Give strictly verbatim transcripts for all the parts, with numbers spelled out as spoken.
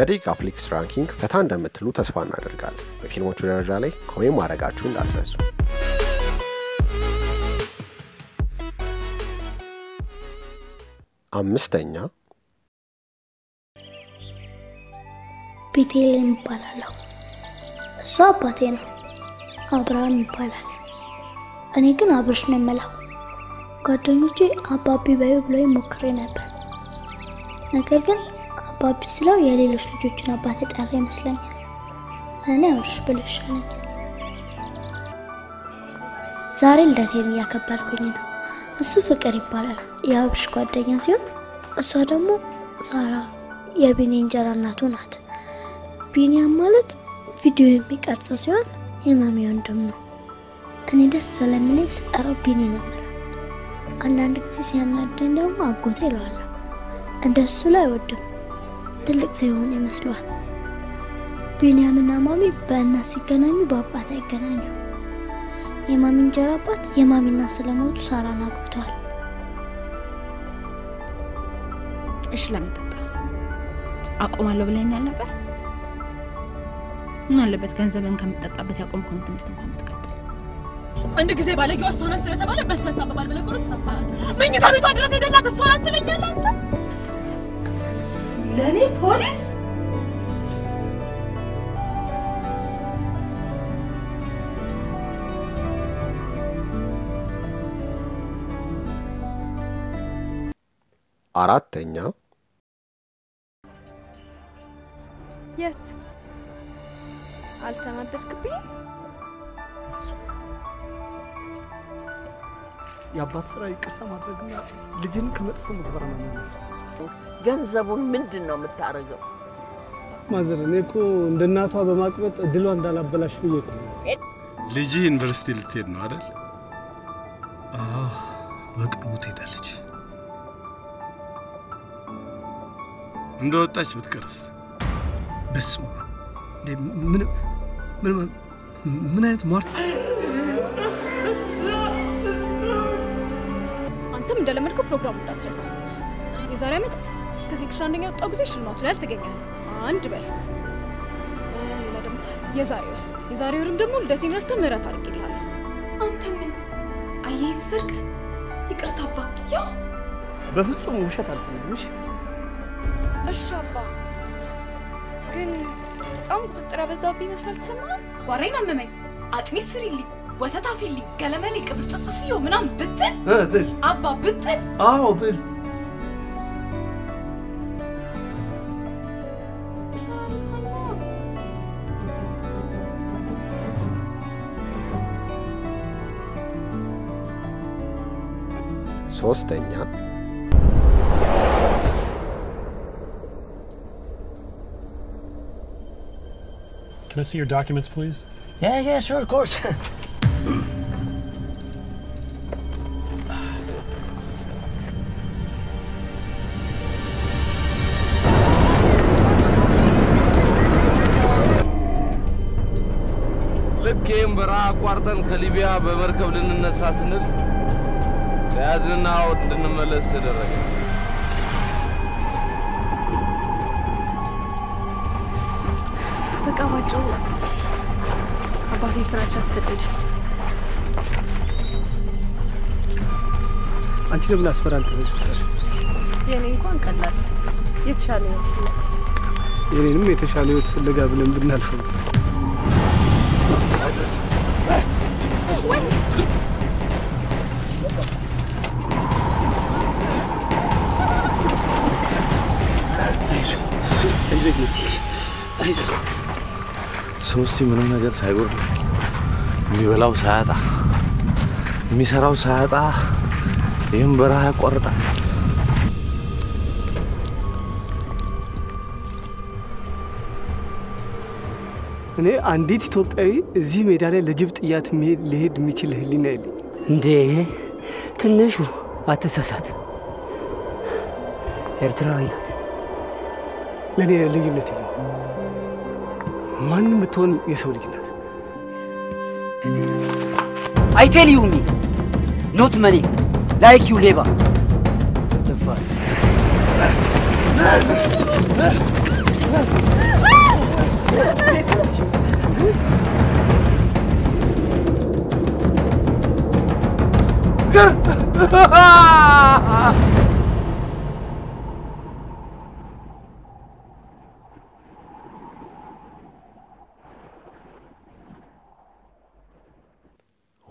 በዴካፍሊክስ ራንኪንግ ፈታ እንደምትሉ ተስፋ እናደርጋለን። በፊልሞቹ ደረጃ ላይ ኮሜንት ማድረጋችሁ እንዳትረሱ። አምስተኛ ቤቴልሔም ይባላል። እሱ አባቴ ነው። አብርሃም ይባላል። እኔ ግን አብርሽ ነው የምለው። ጓደኞቼ አባቢ ባዩ ብለው ይሞክሩ ነበር። ነገር ግን አባቢ ስለው የሌሎች ልጆችን አባቴ ጠራ ይመስለኛል። እኔ አብርሽ ብለሻለኝ። ዛሬ ልደቴን ያከበርኩኝ ነው። እሱ ፍቅር ይባላል። የአብርሽ ጓደኛ ሲሆን እሷ ደግሞ ሳራ የቢኒ እንጀራ እናቱ ናት። ቢኒያም ማለት ቪዲዮ የሚቀርጸው ሲሆን የማሚ ወንድም ነው። እኔ ደስ ስለሚለኝ ስጠራው ቢኒ ነው። አንዳንድ ጊዜ ሲያናደኝ ደግሞ አጎቴ እለዋለሁ። እንደሱ ላይ ወድም ትልቅ ሳይሆን ይመስላል። ቢኒያምና ማሚ በእናት ሲገናኙ በአባት አይገናኙ። የማሚ እንጀራ አባት የማሚና ስለሞቱ ሳራን አግብቷል። እሺ ለምን ተጣጣ አቆማለሁ ብለኛል ነበር። ምን አለበት ገንዘብን ከምትጣጣበት ያቆምኩኝ ትምት እንኳን መትቀጥል። አንድ ጊዜ ባለጊው አስሆነ ስለተባለ በስፋት አባባል በለቆሩ ተሳፋት። ምን ይታሩት አድራስ አይደላት እሷን አትለኛል አንተ። ለኔ ፖሊስ አራተኛ የት አልተማደድክብኝ? ያባት ስራ ይቅርታ ማድረግና ልጅን ከመጥፎ መግባር ማነስ ገንዘቡን ምንድነው የምታረገው? ማዘርኔ እኮ እንደናቷ በማቅበጥ እድሏ እንዳላበላሽ ብዬሽ ነው። ልጅ ዩኒቨርሲቲ ልትሄድ ነው አይደል? አህ በቅርቡ ትሄዳለች። እንደወጣች ብትቀርስ በሱ ምን ምን ምን አይነት ማርት አንተም እንደለመድከው ፕሮግራም እንዳትረሳ። የዛሬ አመት ከሴክሽን አንደኛ ወጣው ጊዜ ሽልማቱ ላይ ተገኘህ አንድ በል ሌላ ደግሞ የዛሬ የዛሬ ወርም ደግሞ ልደቴን ረስተህ ምህረት አድርግልሃል። አንተ ምን አየህ ስርክ ይቅርታ አባክ ያው በፍጹም ውሸት አልፈልግምሽ። እሺ አባ ግን አሁን ቁጥጥራ በዛው ቢመስላል ተሰማ ጓሬና መመት አጥሚ ስሪልኝ ወተት አፍልኝ ገለመሌ ቅብርጥጥስዮ ምናም ብትል እ ብል አባ ብትል አዎ ብል ሶስተኛ Can I see your documents, please? Yeah, yeah, sure, of course. ለከም በራ አቋርጠን ከሊቢያ በመርከብ ልንነሳ ስንል ያዝናው እንድንመለስ ተደረገ። አባቱ አባቴ ፍራቻ ተሰደደ። አንቺ ለምን አስፈራልከኝ? የኔ እንኳን ቀላል የተሻለ ነው። የኔንም የተሻለ ነው ትፈልጋ ብለን ብናልፈው። አይዞህ ሶስት ምንም ነገር ሳይጎር ሊበላው ሳያጣ ሚሰራው ሳያጣ ይሄን በረሃ ያቋርጣ። እኔ አንዲት ኢትዮጵያዊ እዚህ ሜዳ ላይ ለጅብ ጥያት ለሄድ የሚችል ህሊና የለኝ። እንዴ ትንሹ አትሰሳት ኤርትራዊ ናት። ለኔ ልዩነት የለም። ማንም ተወን የሰው ልጅ ናት። I tell you me not money like you labor the fuck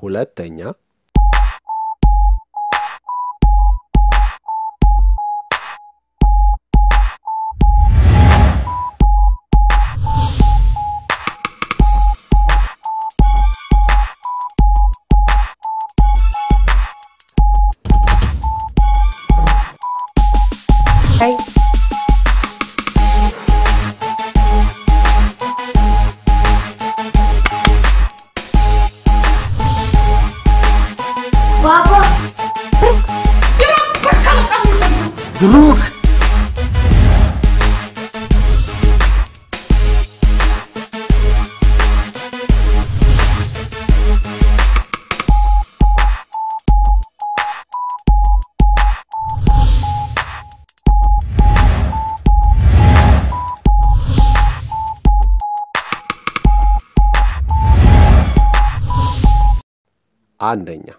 ሁለተኛ አንደኛ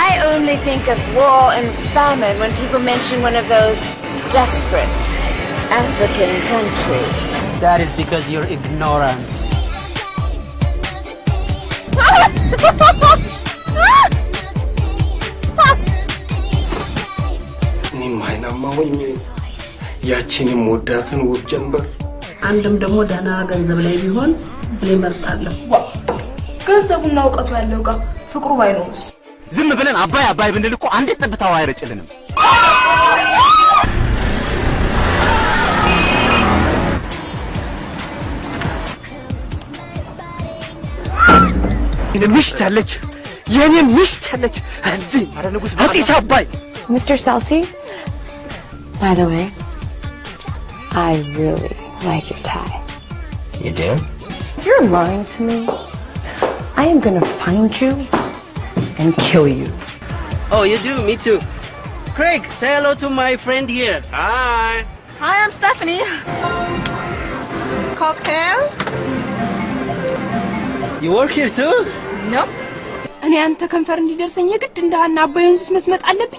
I only think of war and famine when people mention one of those desperate African countries. That is because you're ignorant. Girls are now cut by Luca for Kuwanos. Zimbabwe, I buy a Bible and look under the Tower Children. In a mistallet, Yenian mistallet, and Zim, I don't know what is up by Mister Salty. By the way, I really like your tie. You do? You're lying to me. I am gonna find you and kill you. Oh, you do? Me too. Craig, say hello to my friend here. Hi. Hi, I'm Stephanie. Cocktail? You work here too? No. And I am to confirm the leader saying you get in the Naboyans Mismet Alabi.